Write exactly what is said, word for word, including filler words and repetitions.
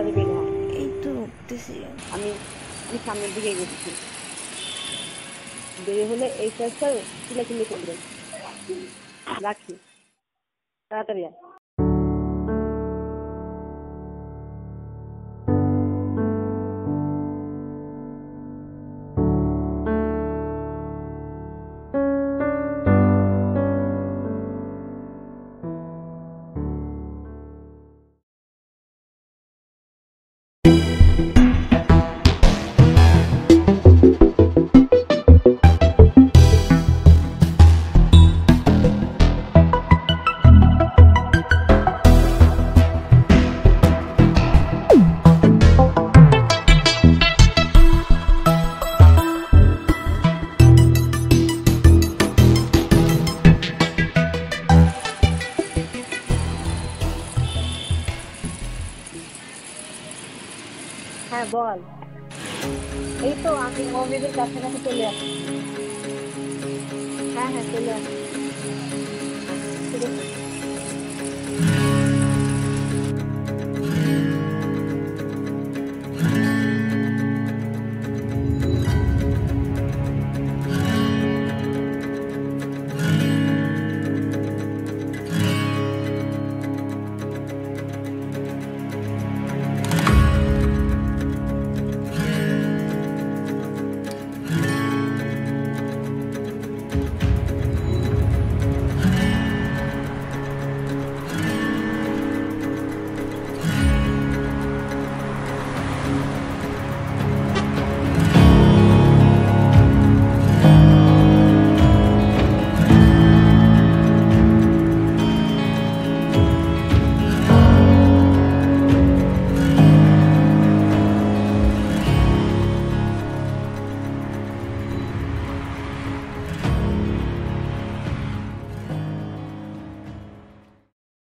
তাড়াতাড়ি বের হও। এই তো উঠতেছি আমি, আমি সামনের দিকে গেছি। বের হলে এই কাজটা চিলাচিলি করবে। রাখি, তাড়াতাড়ি আয়। হ্যাঁ বল। এই তো আমি মমিদের কাছে কাছে চলে আসি। হ্যাঁ হ্যাঁ চলে আসি।